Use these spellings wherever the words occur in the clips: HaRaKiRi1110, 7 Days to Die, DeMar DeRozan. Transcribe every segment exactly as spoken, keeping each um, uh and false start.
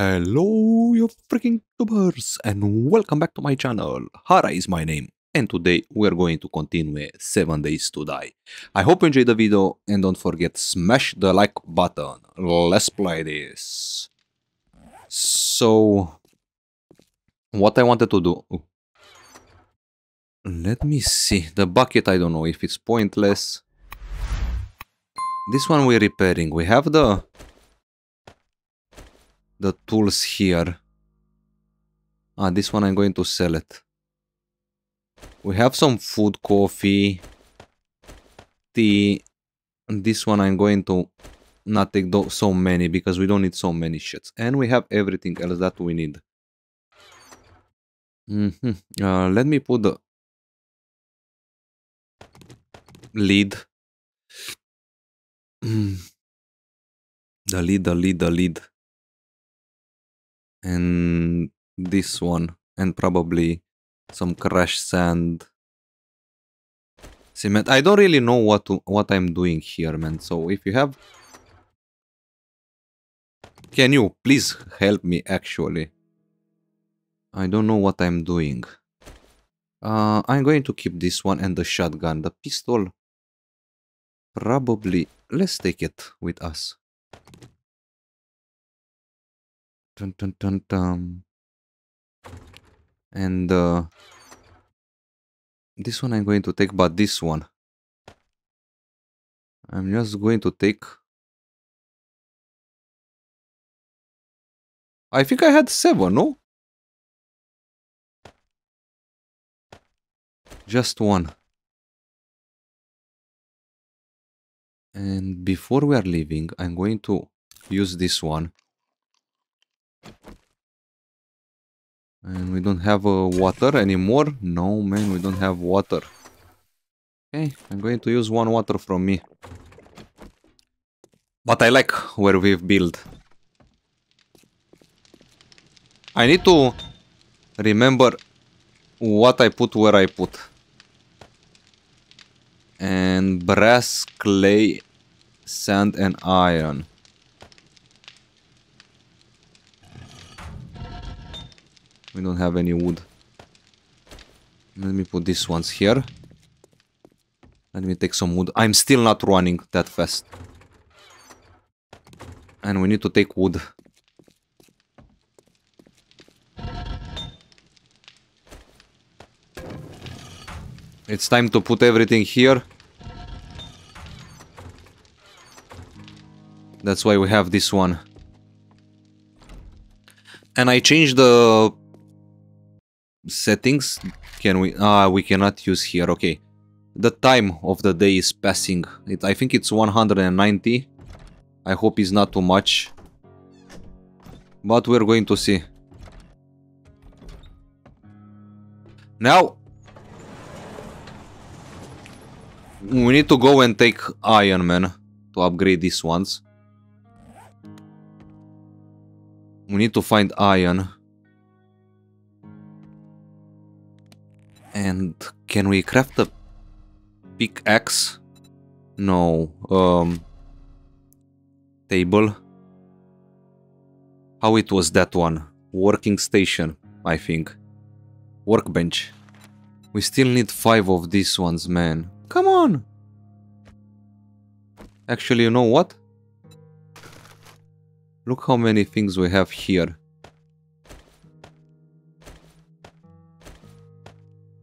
Hello you freaking tubers and welcome back to my channel. Hara is my name and today we are going to continue seven days to die. I hope you enjoyed the video and don't forget smash the like button. Let's play this. So what I wanted to do, oh. Let me see, the bucket, I don't know if it's pointless. This one we're repairing, we have the the tools here. Ah, this one I'm going to sell it. We have some food, coffee, tea. And this one I'm going to not take so many because we don't need so many shits. And we have everything else that we need. Mm-hmm. Uh, let me put the lid. The lid, the lid, the lid. And this one, and probably some crushed sand, cement. I don't really know what to, what I'm doing here, man. So if you have, can you please help me? Actually, I don't know what I'm doing. Uh, I'm going to keep this one and the shotgun, the pistol. Probably let's take it with us. Dun, dun, dun, dun. And uh, this one I'm going to take, but this one I'm just going to take. I think I had seven, no? Just one. And before we are leaving, I'm going to use this one. And we don't have uh, water anymore. No, man, we don't have water. Okay, I'm going to use one water from me. But I like where we've built. I need to remember what I put where I put. And brass, clay, sand and iron. We don't have any wood. Let me put these ones here. Let me take some wood. I'm still not running that fast. And we need to take wood. It's time to put everything here. That's why we have this one. And I changed the settings. Can we? Ah, we cannot use here. Okay, the time of the day is passing. It, I think it's one hundred ninety. I hope it's not too much, but we're going to see. Now we need to go and take Iron Man to upgrade these ones. We need to find iron. And can we craft a pickaxe? No. Um, table. How it was that one? Working station, I think. Workbench. We still need five of these ones, man. Come on! Actually, you know what? Look how many things we have here.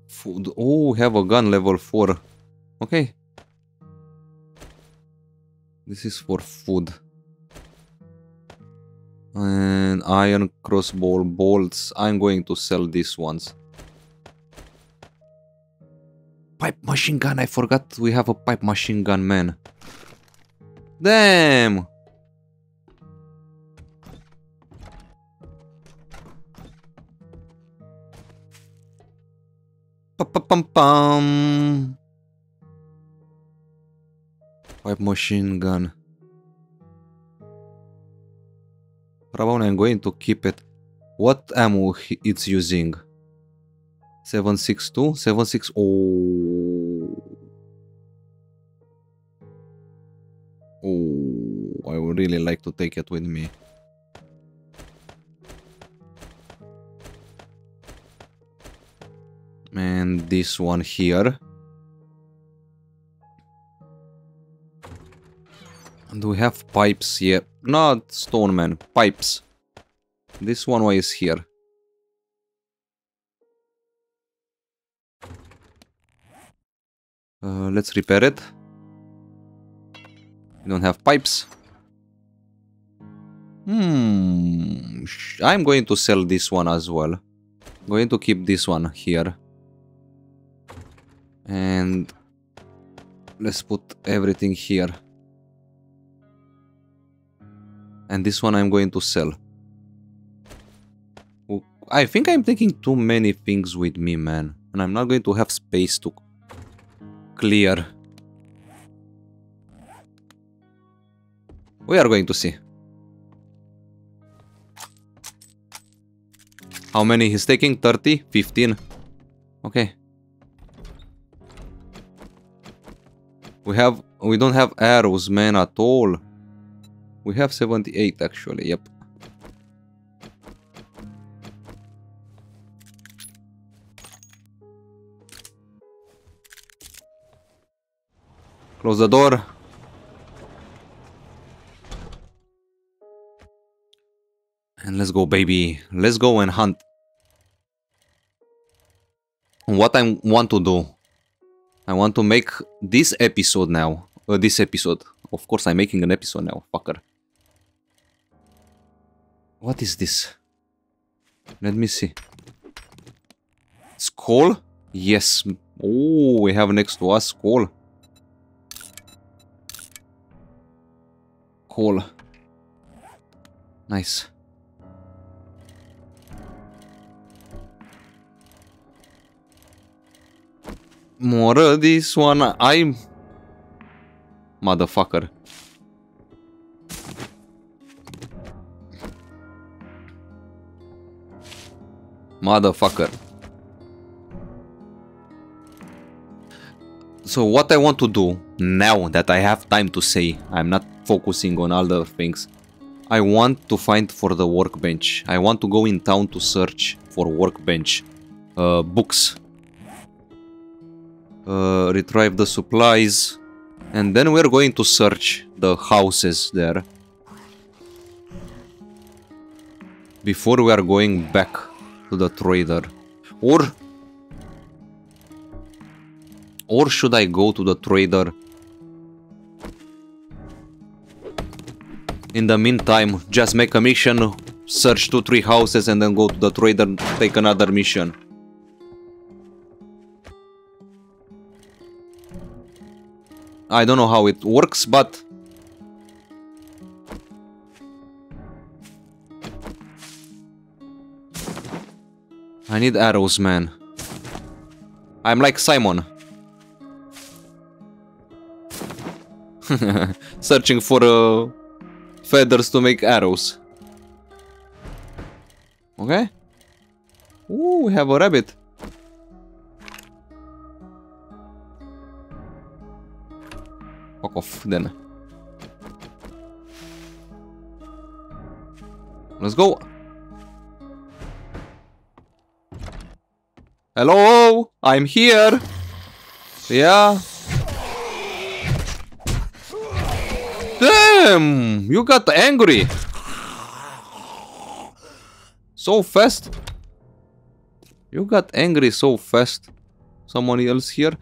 Food. Oh, we have a gun level four. Okay. This is for food. And iron crossbow bolts. I'm going to sell these ones. Pipe machine gun. I forgot we have a pipe machine gun, man. Damn! Pum-pum-pum. Pipe machine gun. Probably I'm going to keep it. What ammo it's using? seven six two? seven six... Oh. Oh. I would really like to take it with me. and this one here. Do we have pipes here? Not stone man, pipes. This one way is here. Uh, let's repair it. We don't have pipes. Hmm. I'm going to sell this one as well. I'm going to keep this one here. And let's put everything here. And this one I'm going to sell. I think I'm taking too many things with me, man. And I'm not going to have space to clear. We are going to see how many he's taking. Thirty, fifteen. Okay. We have, we don't have arrows, man, at all. We have seventy-eight actually, yep. Close the door. And let's go, baby. Let's go and hunt. What I want to do, I want to make this episode now. Uh, this episode. Of course, I'm making an episode now, fucker. What is this? Let me see. Skull? Yes. Oh, we have next to us skull. Coal. Nice. More this one. I'm motherfucker. Motherfucker. So what I want to do now that I have time to say, I'm not focusing on other things, I want to find for the workbench. I want to go in town to search for workbench. Uh, books. Uh, retrieve the supplies. And then we're going to search the houses there. Before we are going back to the trader. Or... Or should I go to the trader? In the meantime, just make a mission, search two, three houses, and then go to the trader, take another mission. I don't know how it works, but... I need arrows, man. I'm like Simon. Searching for... Uh... feathers to make arrows. Okay. Ooh, we have a rabbit. Fuck off then. Let's go. Hello, I'm here. Yeah. Damn, you got angry so fast. You got angry so fast. Someone else here.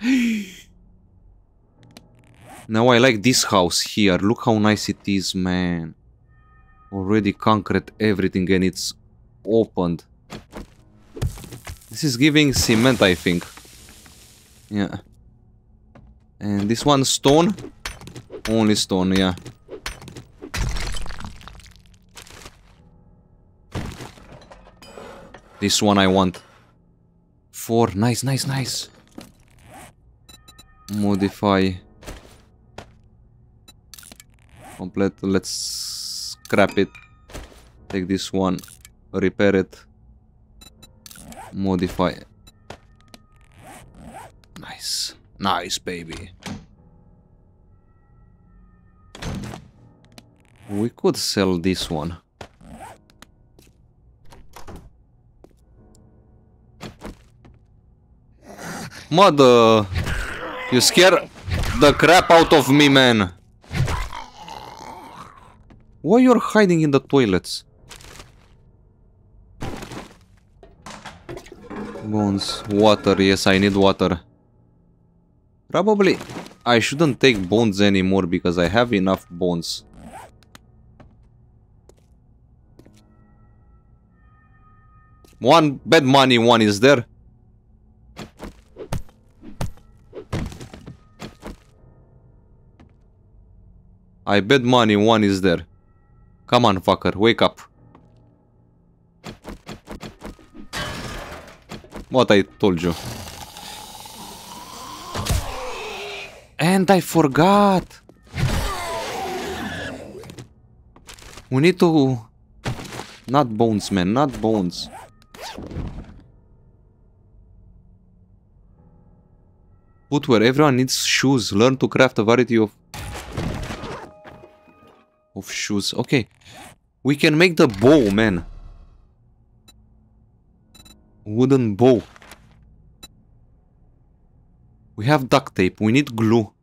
Now I like this house here. Look how nice it is, man. Already concrete everything and it's opened. This is giving cement, I think. Yeah. And this one stone. Only stone, yeah. This one I want. Four. Nice, nice, nice. Modify. Complete. Let's scrap it. Take this one. Repair it. Modify. Nice. Nice, baby. We could sell this one. Mother, you scare the crap out of me, man. Why you're hiding in the toilets? Bones, water, yes, I need water. Probably I shouldn't take bones anymore because I have enough bones. One bad money, one is there. I bet money, one is there. Come on, fucker, wake up. What I told you. And I forgot. We need to... Not bones, man, not bones. Footwear, everyone needs shoes. Learn to craft a variety of... Of shoes, okay. We can make the bow, man. Wooden bow. We have duct tape, we need glue.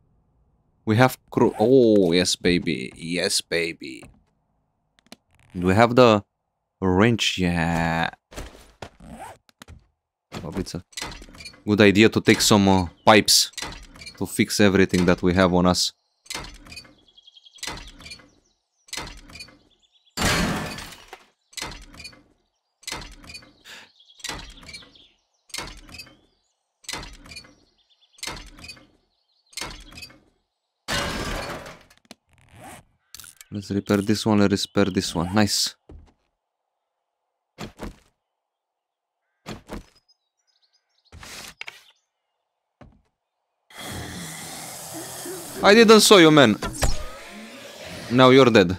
We have cro- Oh, yes, baby. Yes, baby. Do we have the wrench? Yeah. Oh, it's a good idea to take some uh, pipes to fix everything that we have on us. Let's repair this one, let's repair this one. Nice. I didn't saw you, man. Now you're dead.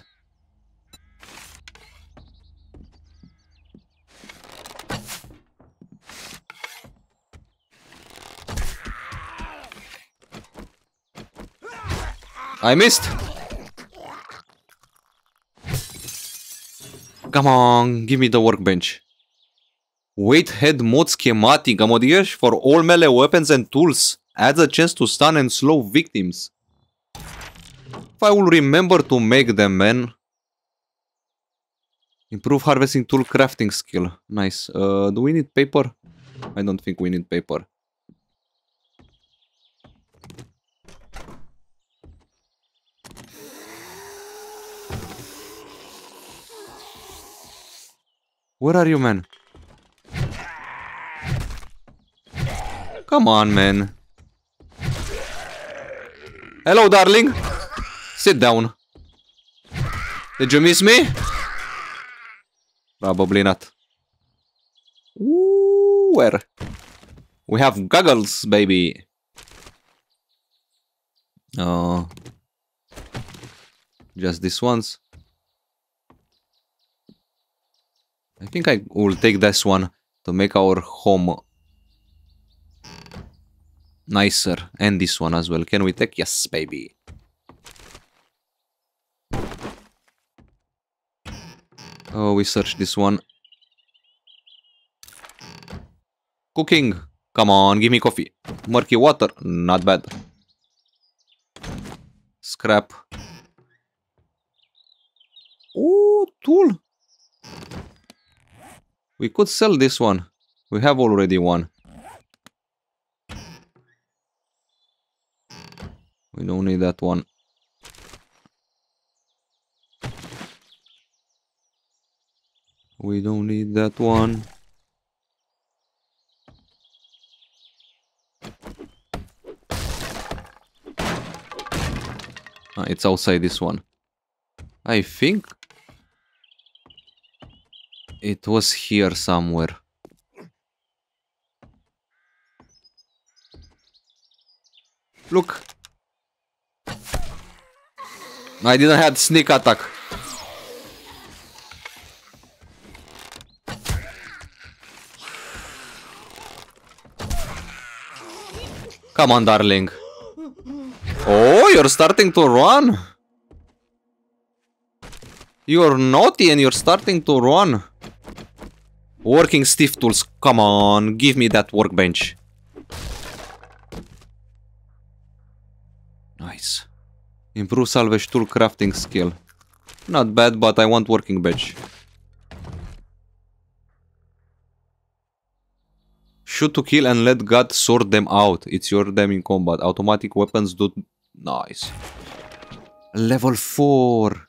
I missed. Come on, give me the workbench. Weight head mod schematic. A mod here for all melee weapons and tools. Adds a chance to stun and slow victims. If I will remember to make them, man. Improve harvesting tool crafting skill. Nice. Uh, do we need paper? I don't think we need paper. Where are you, man? Come on, man. Hello, darling. Sit down. Did you miss me? Probably not. Ooh, where? We have goggles, baby. Oh. Just these ones. I think I will take this one to make our home nicer. And this one as well. Can we take? Yes, baby. Oh, we search this one. Cooking. Come on, give me coffee. Murky water. Not bad. Scrap. Ooh, tool. We could sell this one. We have already one. We don't need that one. We don't need that one. Ah, it's outside this one. I think it was here somewhere. Look. I didn't have sneak attack. Come on, darling. Oh, you're starting to run. You're naughty and you're starting to run. Working stiff tools. Come on, give me that workbench. Nice. Improve salvage tool crafting skill. Not bad, but I want working badge. Shoot to kill and let God sort them out. It's your damn in combat. Automatic weapons do... Nice. Level four.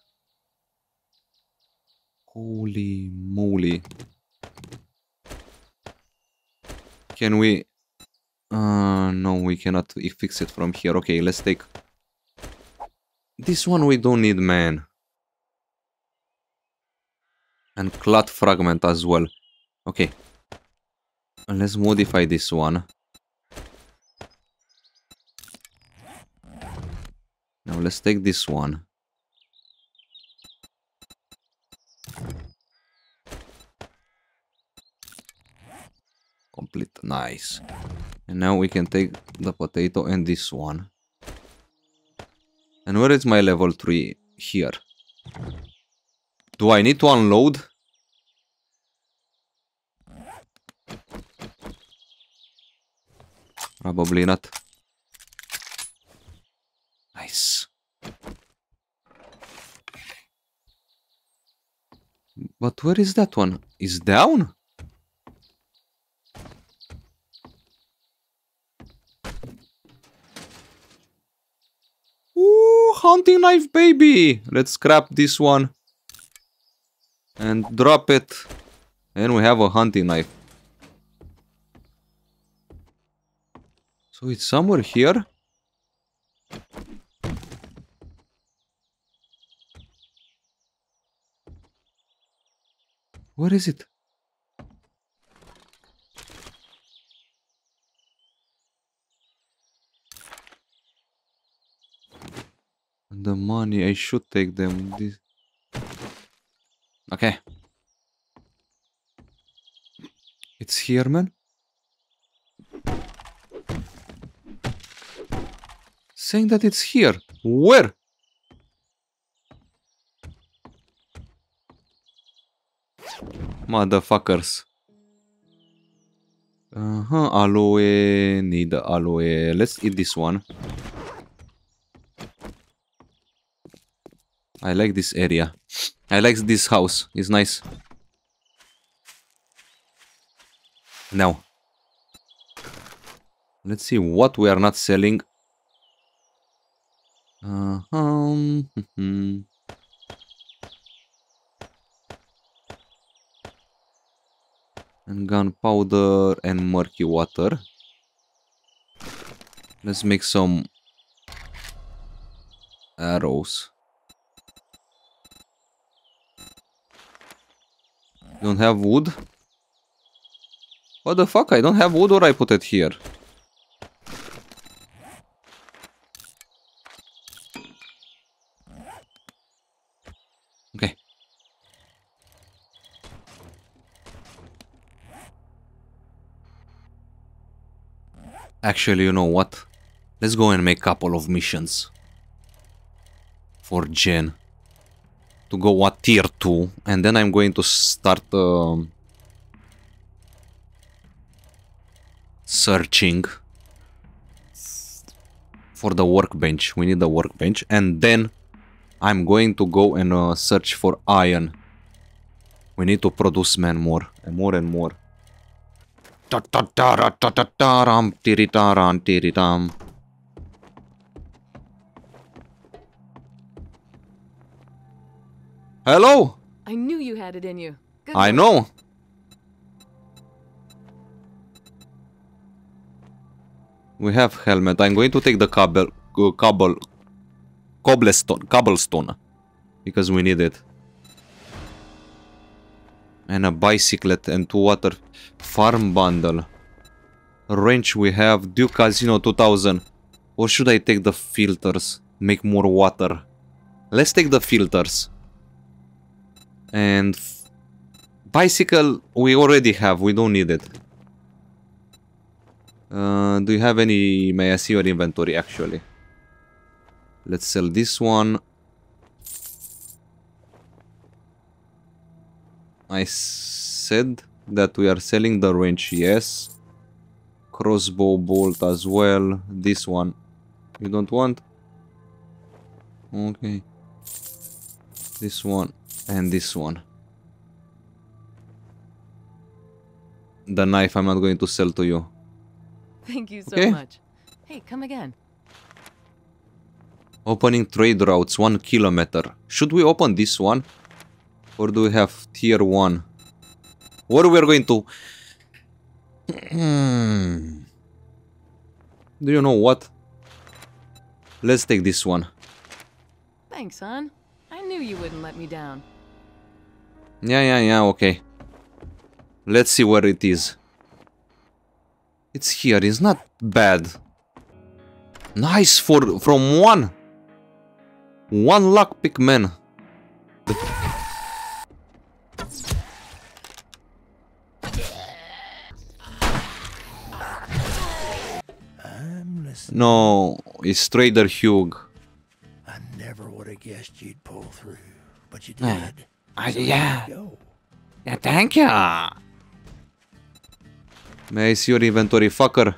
Holy moly. Can we... Uh, no, we cannot fix it from here. Okay, let's take... This one we don't need, man. And clot fragment as well. Okay. Let's modify this one. Now let's take this one. Complete. Nice. And now we can take the potato and this one. And where is my level three? Here. Do I need to unload? Probably not. Nice. But where is that one? Is down? Ooh, hunting knife baby! Let's scrap this one. And drop it. And we have a hunting knife. So it's somewhere here. Where is it? The money, I should take them. This... Okay. It's here, man. Saying that it's here. Where? Motherfuckers. Uh-huh. Aloe. Need aloe. Let's eat this one. I like this area. I like this house. It's nice. Now. Let's see what we are not selling. Uh, um, and gunpowder and murky water. Let's make some arrows. Don't have wood? What the fuck? I don't have wood, or I put it here. Actually, you know what? Let's go and make a couple of missions for Jen to go at tier two, and then I'm going to start um, searching for the workbench. We need the workbench, and then I'm going to go and uh, search for iron. We need to produce man more and more and more. Hello? I knew you had it in you. Good I know. We have helmet. I'm going to take the cobble, uh, cobble, cobblestone, cobblestone, because we need it. And a bicyclet and two water farm bundle. Wrench we have. Duke Casino two thousand. Or should I take the filters? Make more water. Let's take the filters. And bicycle we already have. We don't need it. Uh, do you have any? May I see your inventory actually? Let's sell this one. I said that we are selling the wrench, yes. Crossbow bolt as well. This one you don't want. Okay. This one and this one. The knife I'm not going to sell to you. Thank you so okay. much. Hey, come again. Opening trade routes, one kilometer. Should we open this one? Or do we have tier one? Or we're going to... Do you know what? Let's take this one. Thanks, hon. I knew you wouldn't let me down. Yeah, yeah, yeah, okay. Let's see where it is. It's here, it's not bad. Nice for from one. One luck pick man. No, it's Trader Hugh. I never would have guessed you'd pull through, but you did. Uh, I, so yeah. You yeah, thank you. May I see your inventory, fucker?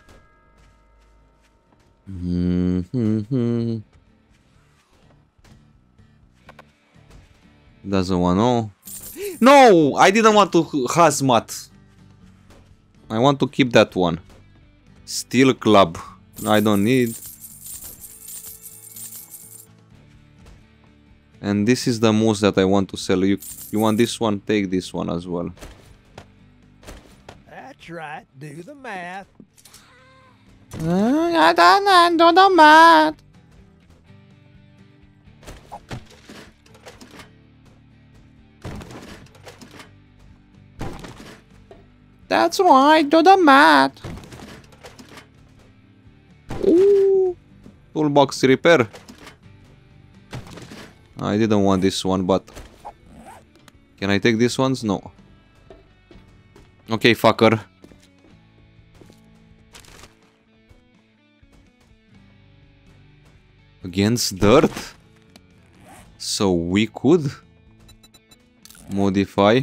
Mm-hmm. Doesn't want to. No, I didn't want to hazmat. I want to keep that one. Steel club. I don't need. And this is the moose that I want to sell. You you want this one? Take this one as well. That's right. Do the math. I don't I don't know math. That's why I do the math. Ooh, toolbox repair. I didn't want this one, but can I take these ones? No. Okay, fucker. Against dirt? So we could modify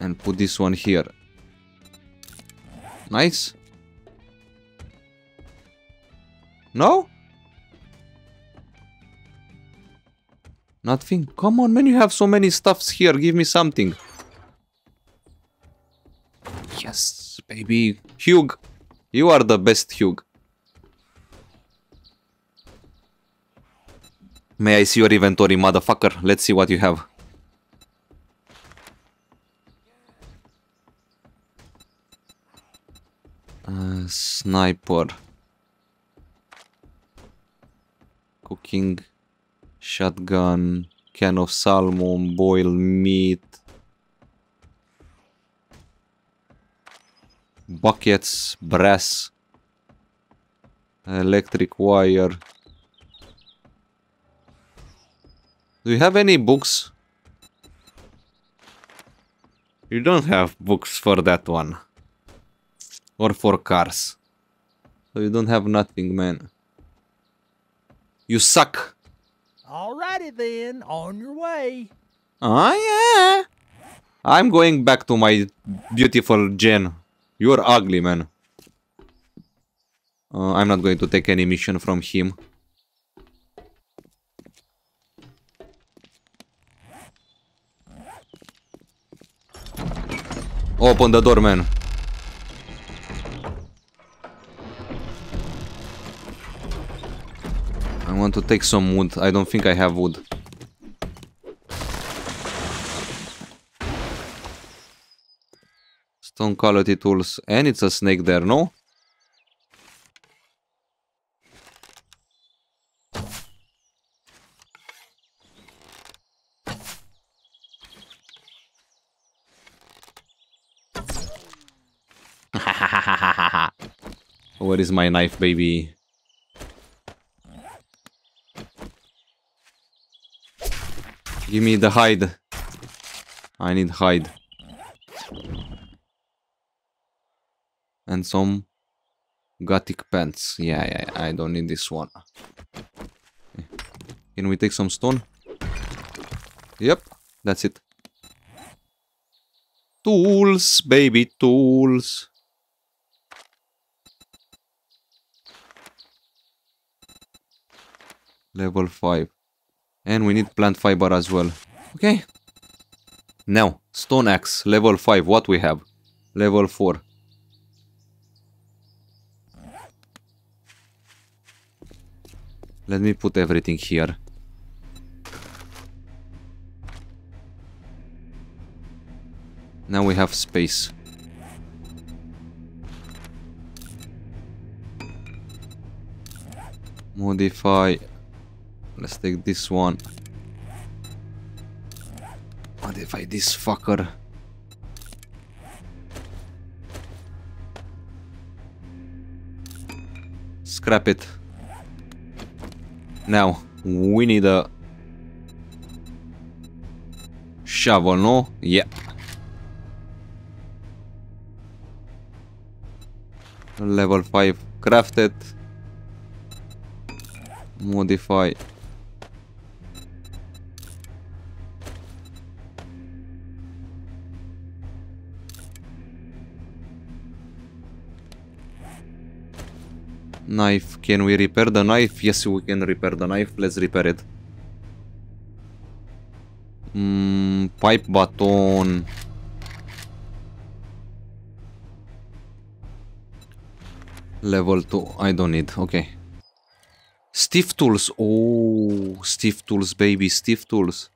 and put this one here. Nice. No? Nothing? Come on, man, you have so many stuffs here. Give me something. Yes, baby. Hugh, you are the best, Hugh. May I see your inventory, motherfucker? Let's see what you have. Uh, sniper. Cooking, shotgun, can of salmon, boiled meat, buckets, brass, electric wire. Do you have any books? You don't have books for that one. Or for cars. So you don't have nothing, man. You suck. Alrighty then, on your way. Ah, yeah. I'm going back to my beautiful Jen. You're ugly, man. Uh, I'm not going to take any mission from him. Open the door, man. I want to take some wood. I don't think I have wood. Stone quality tools. And it's a snake there, no? Where is my knife, baby? Give me the hide. I need hide. And some Gothic pants. Yeah, yeah, I don't need this one. Can we take some stone? Yep, that's it. Tools, baby, tools. level five. And we need plant fiber as well. Okay. Now, stone axe, level five. What we have? Level four. Let me put everything here. Now we have space. Modify. Let's take this one. Modify this fucker. Scrap it. Now, we need a shovel, no? Yeah. Level five crafted. Modify. Knife. Can we repair the knife? Yes, we can repair the knife. Let's repair it. Mm, pipe baton. Level two. I don't need. Okay. Stiff tools. Oh, stiff tools, baby. Stiff tools.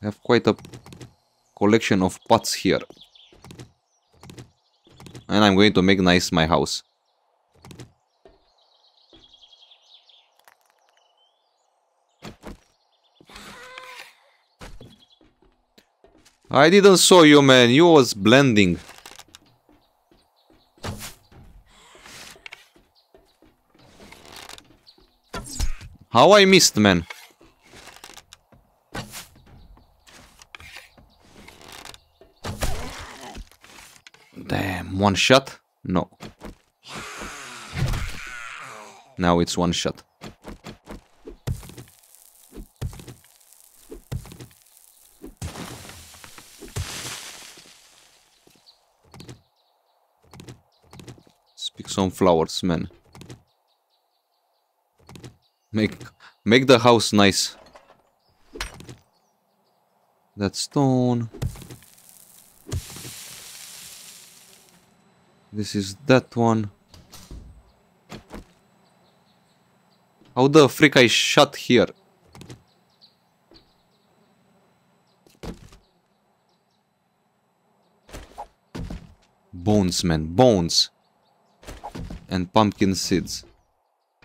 I have quite a collection of pots here. And I'm going to make nice my house. I didn't saw you, man. You was blending. How I missed, man. Damn, one shot? No. Now it's one shot. Let's pick some flowers, man. Make, make the house nice. That stone. This is that one. How the frick I shot here? Bones, man, bones. And pumpkin seeds.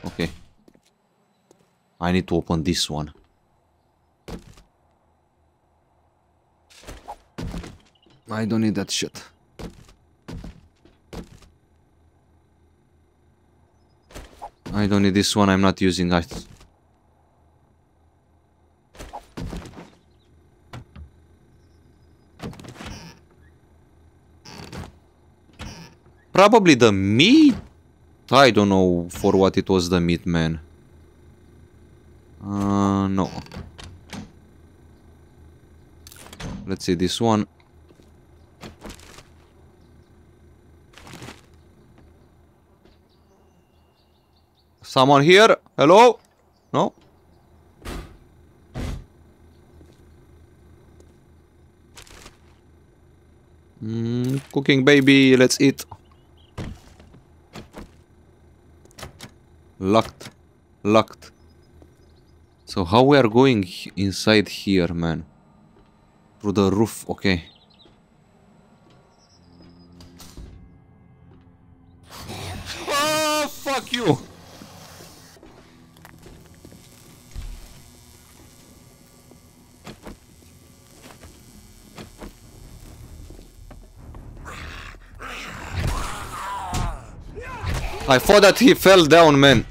Okay. I need to open this one. I don't need that shit. I don't need this one, I'm not using that. Probably the meat? I don't know for what it was the meat, man. Uh, no. Let's see this one. Someone here? Hello? No? Mm, cooking, baby. Let's eat. Locked. Locked. So how we are going inside here, man? Through the roof. Okay. Oh, fuck you. I thought that he fell down, man.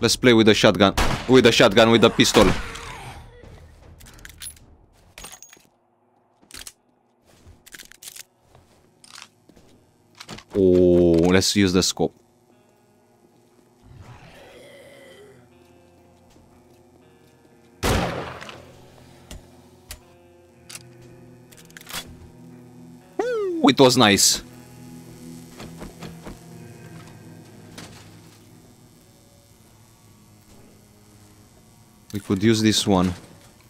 Let's play with the shotgun. With the shotgun, with the pistol. Oh, let's use the scope. It was nice. We could use this one.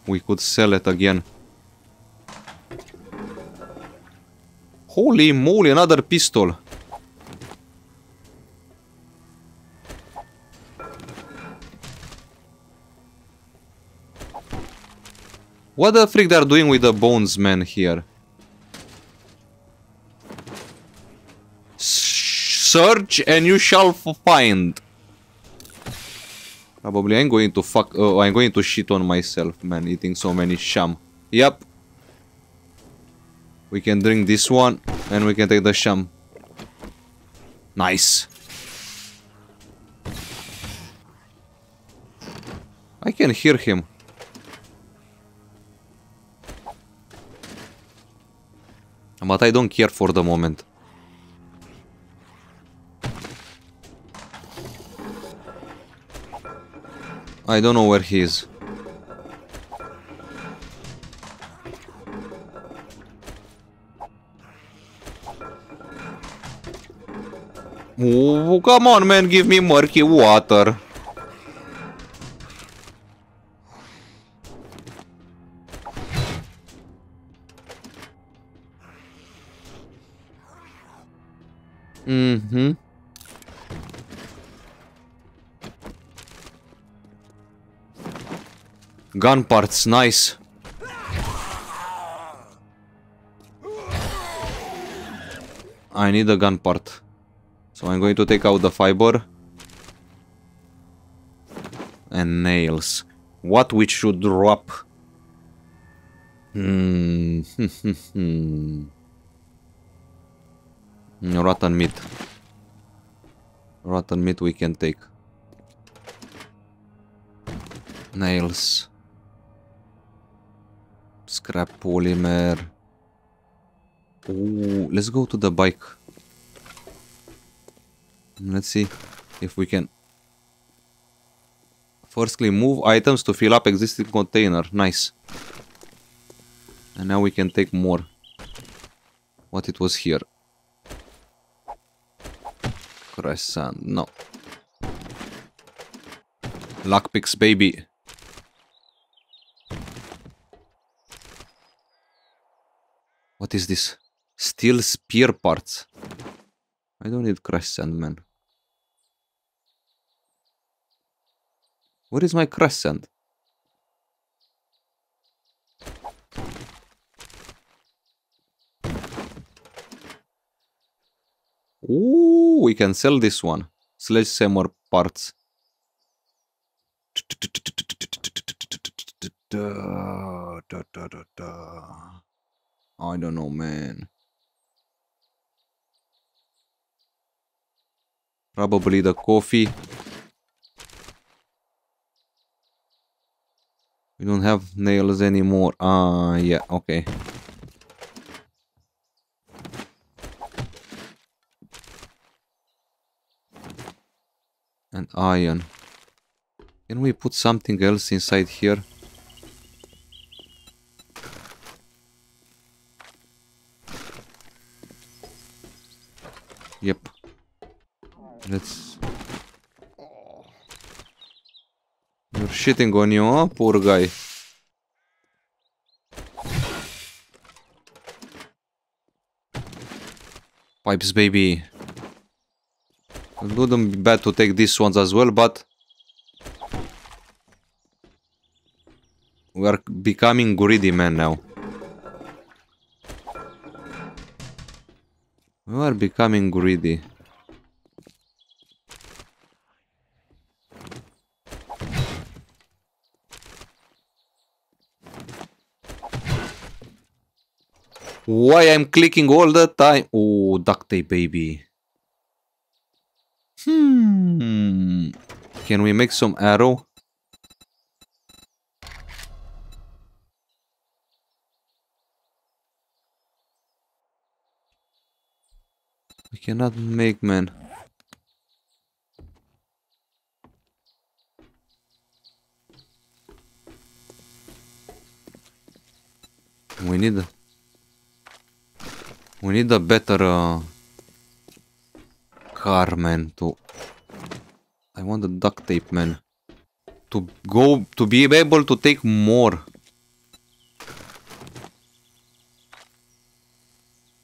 We could sell it again. Holy moly, another pistol. What the freak they are doing with the bones, man, here? Search and you shall find. Probably I'm going to fuck. Uh, I'm going to shit on myself, man, eating so many sham. Yep. We can drink this one and we can take the sham. Nice. I can hear him. But I don't care for the moment. I don't know where he is. Oh, come on, man, give me murky water. Mm-hmm. Gun parts, nice. I need a gun part. So I'm going to take out the fiber. And nails. What we should drop? Hmm. Rotten meat. Rotten meat we can take. Nails. Scrap polymer. Ooh, let's go to the bike. Let's see if we can. Firstly, move items to fill up existing container. Nice. And now we can take more. What it was here. Crescent. No. Lockpicks, baby. What is this? Steel spear parts. I don't need crescent, man. Where is my crescent? Ooh, we can sell this one. Sledgehammer parts. I don't know, man. Probably the coffee. We don't have nails anymore. Ah, uh, yeah, okay. And iron. Can we put something else inside here? Yep. Let's... You're shitting on you, huh? Poor guy. Pipes, baby. It wouldn't be bad to take these ones as well, but... We are becoming greedy, man, now. We are becoming greedy. Why I'm clicking all the time? Oh, duct tape, baby. Hmm. Can we make some arrow? We cannot make, man. We need... We need a better uh, car, man. To I want the duct tape, man. To go to be able to take more.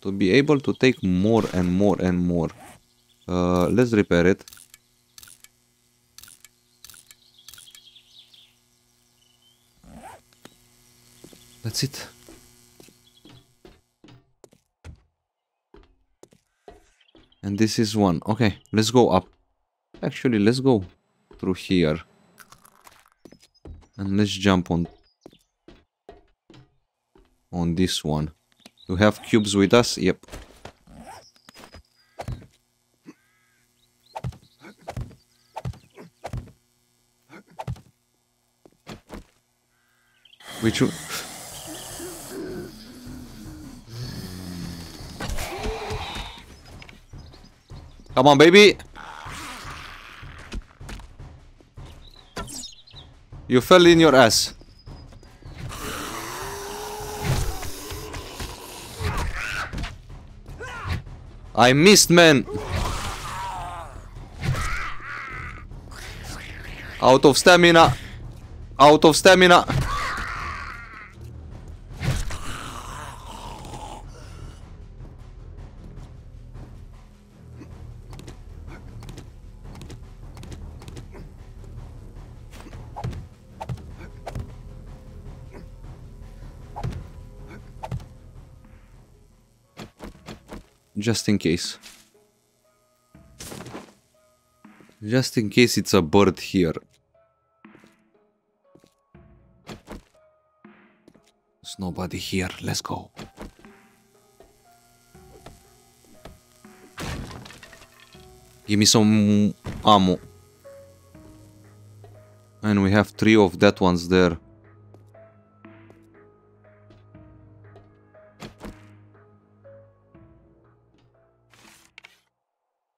To be able to take more and more and more. Uh, let's repair it. That's it. And this is one. Okay, let's go up. Actually, let's go through here. And let's jump on on this one. Do we have cubes with us? Yep. Which one? Come on, baby! You fell in your ass. I missed, man! Out of stamina! Out of stamina! Just in case. Just in case it's a bird here. There's nobody here. Let's go. Give me some ammo. And we have three of that ones there.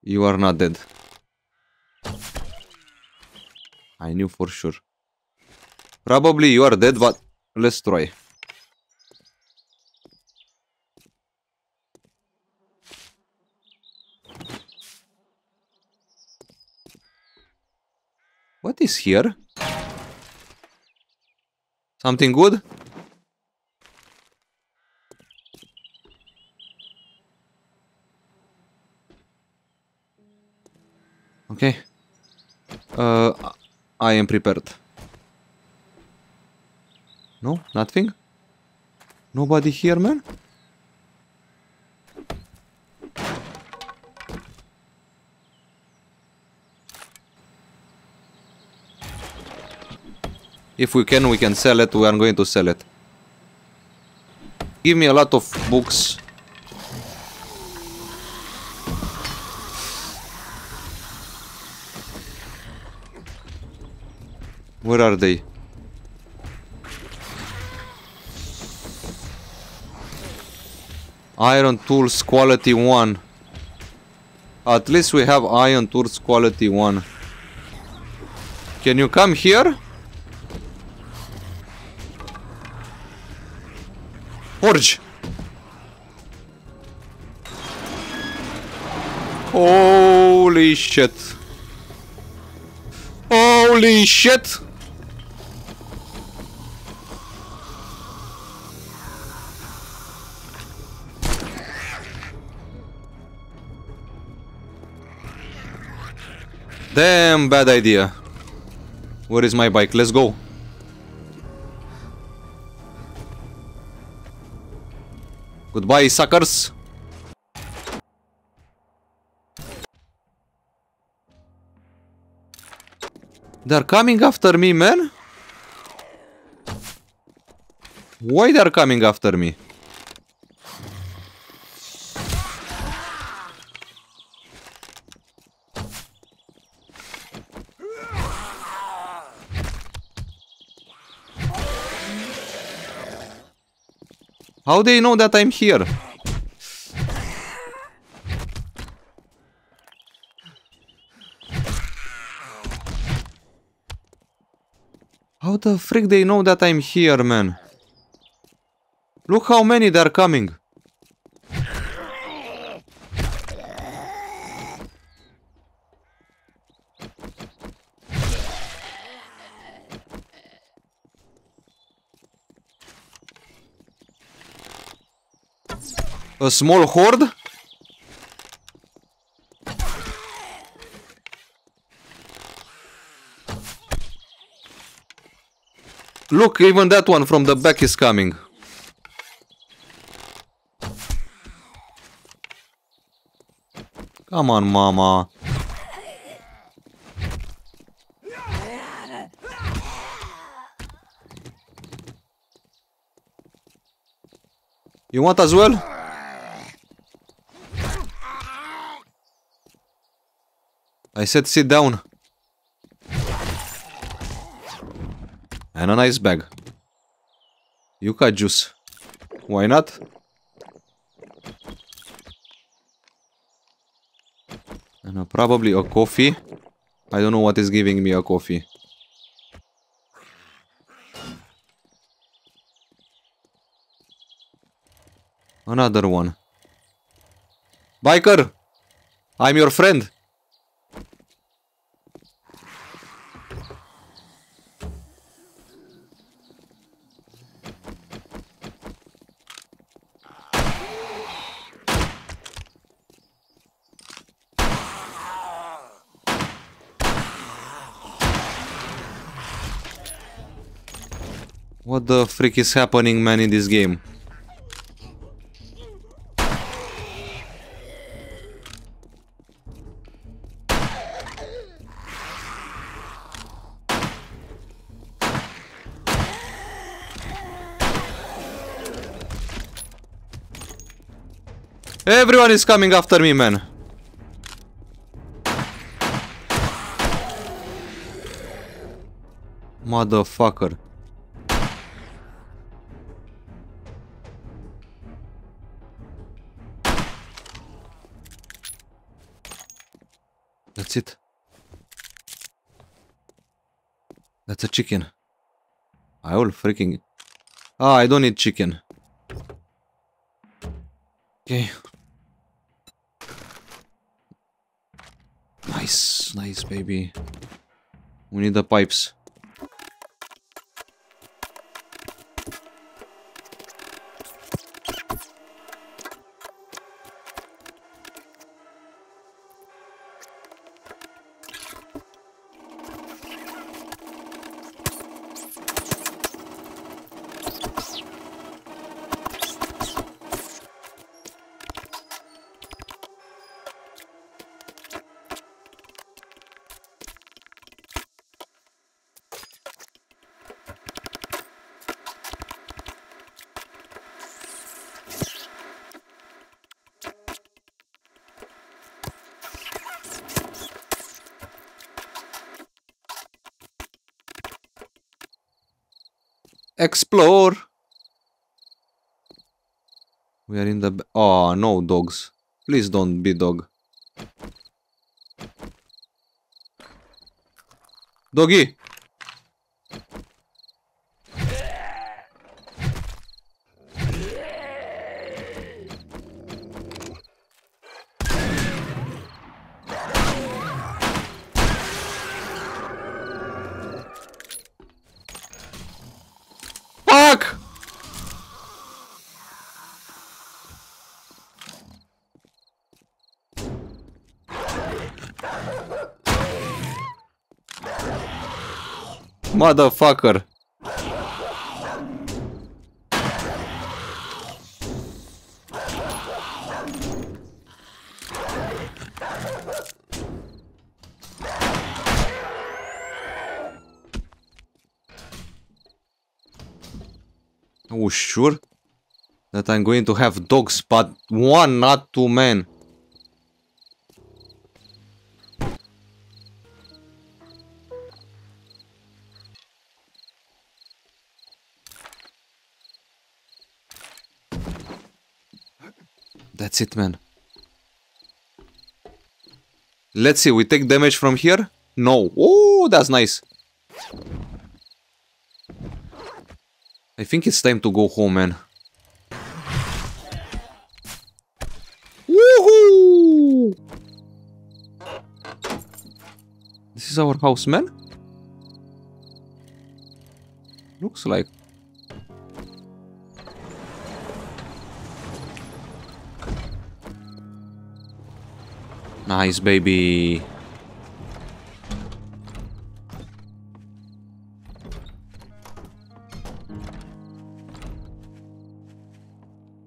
You are not dead. I knew for sure. Probably you are dead, but let's try. What is here? Something good? Okay, uh, I am prepared. No, nothing? Nobody here, man? If we can, we can sell it. We are going to sell it. Give me a lot of books. Where are they? Iron tools quality one. At least we have iron tools quality one. Can you come here? Forge! Holy shit. Holy shit! Damn, bad idea. Where is my bike? Let's go. Goodbye, suckers. They're coming after me, man. Why they're coming after me? How they know that I'm here? How the frick they know that I'm here, man? Look how many they're coming. a small horde. Look, even that one from the back is coming. Come on, mama. You want as well? I said sit down. And a nice bag. Yucca juice. Why not? And uh, probably a coffee. I don't know what is giving me a coffee. Another one. Biker! I'm your friend! What the freak is happening, man, in this game? Everyone is coming after me, man. Motherfucker. That's it. That's a chicken. I will freaking... Ah, I don't need chicken. Okay. Nice, nice baby. We need the pipes. Explore. We are in the... Oh, no dogs. Please don't be dog. Doggy. Motherfucker. Oh, sure that I'm going to have dogs, but one, not two men. That's it, man. Let's see, we take damage from here? No. Oh, that's nice. I think it's time to go home, man. Woohoo! This is our house, man? Looks like. Nice, baby.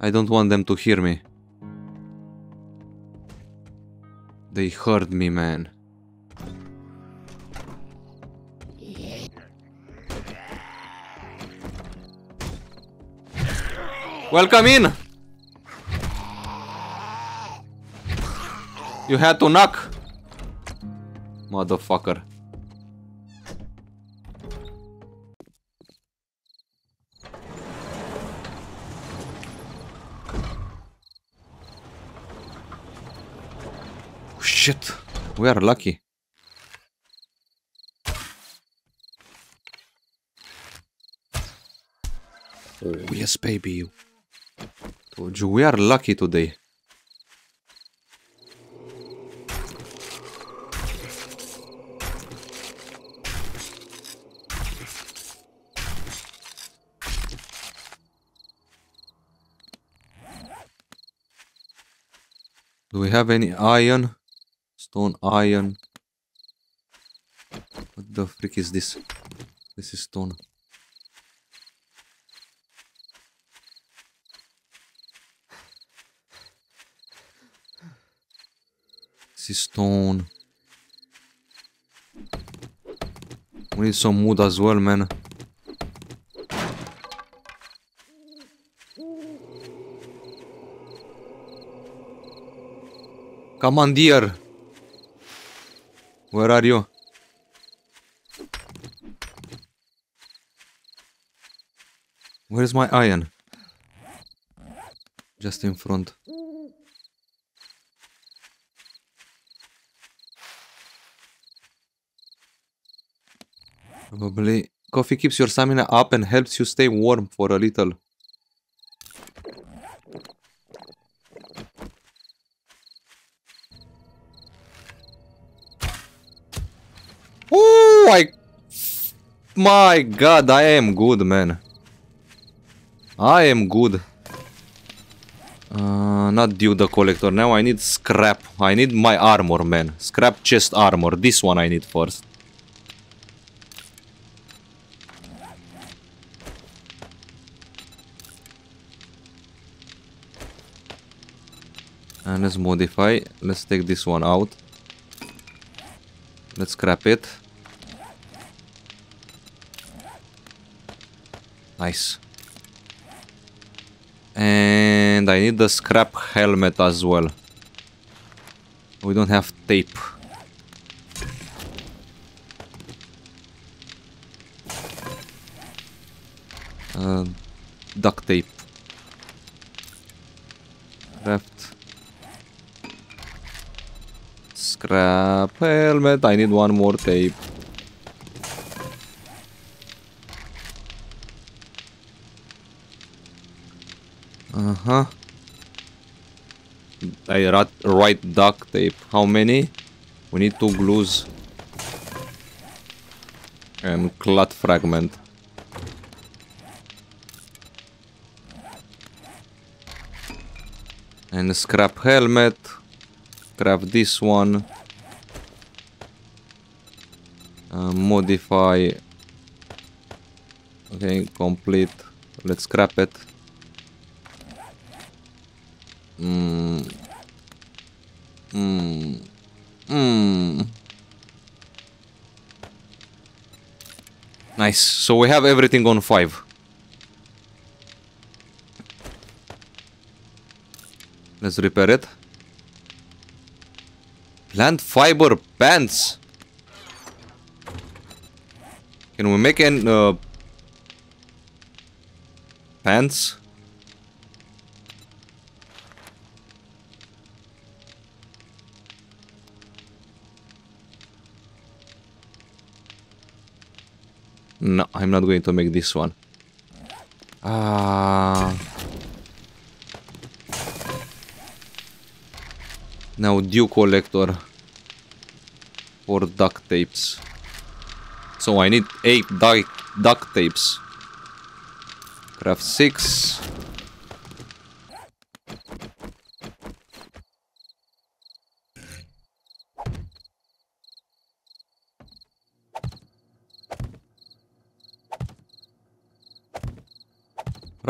I don't want them to hear me. They heard me, man. Welcome in! You had to knock! Motherfucker. Shit, we are lucky. Oh, yes, baby. Told you we are lucky today. Do we have any iron? Stone, iron. What the frick is this? This is stone. This is stone. We need some wood as well, man. Come on, dear. Where are you? Where is my iron? Just in front. Probably coffee keeps your stamina up and helps you stay warm for a little. My god, I am good, man. I am good. Uh, not due the collector. Now I need scrap. I need my armor, man. Scrap chest armor. This one I need first. And let's modify. Let's take this one out. Let's scrap it. Nice. And I need the scrap helmet as well. We don't have tape. Uh, duct tape. Left. Scrap helmet. I need one more tape. Uh-huh. I write duct tape. How many? We need two glues. And cloth fragment. And a scrap helmet. Craft this one. Uh, modify. Okay, complete. Let's scrap it. Mmm. Mmm. Mmm. Nice. So we have everything on five. Let's repair it. Plant fiber pants. Can we make an uh, pants? No, I'm not going to make this one. Ah. Now due collector for duct tapes. So I need eight du duct tapes. Craft six.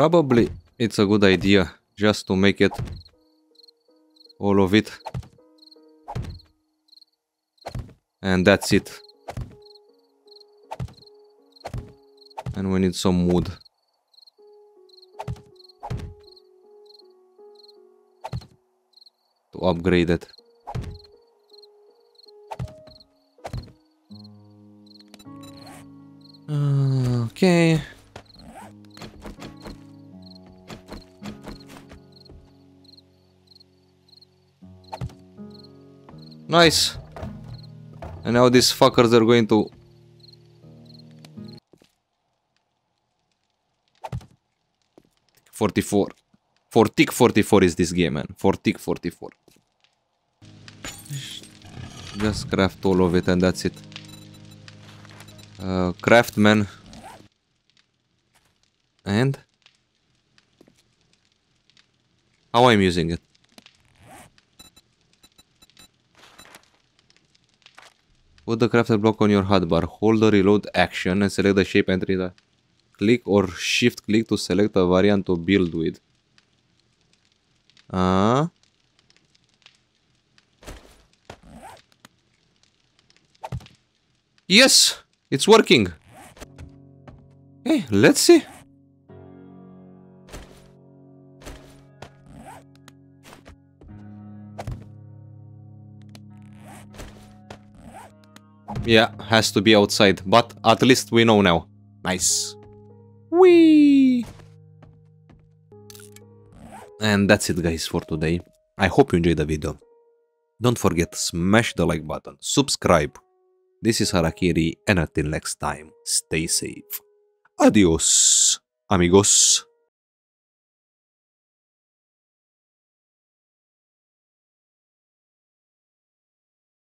Probably it's a good idea just to make it all of it. And that's it. And we need some wood. To upgrade it. Okay. Nice. And now these fuckers are going to... forty-four. For tick forty-four is this game, man. For tick forty-four. Just craft all of it and that's it. Uh, craftsman. And? How I'm using it. Put the crafted block on your hotbar, hold the reload action and select the shape entry. Click or shift click to select a variant to build with. Uh. Yes! It's working! Okay, let's see. Yeah, has to be outside, but at least we know now. Nice. Whee! And that's it, guys, for today. I hope you enjoyed the video. Don't forget, smash the like button, subscribe. This is HaRaKiRi, and until next time, stay safe. Adios, amigos.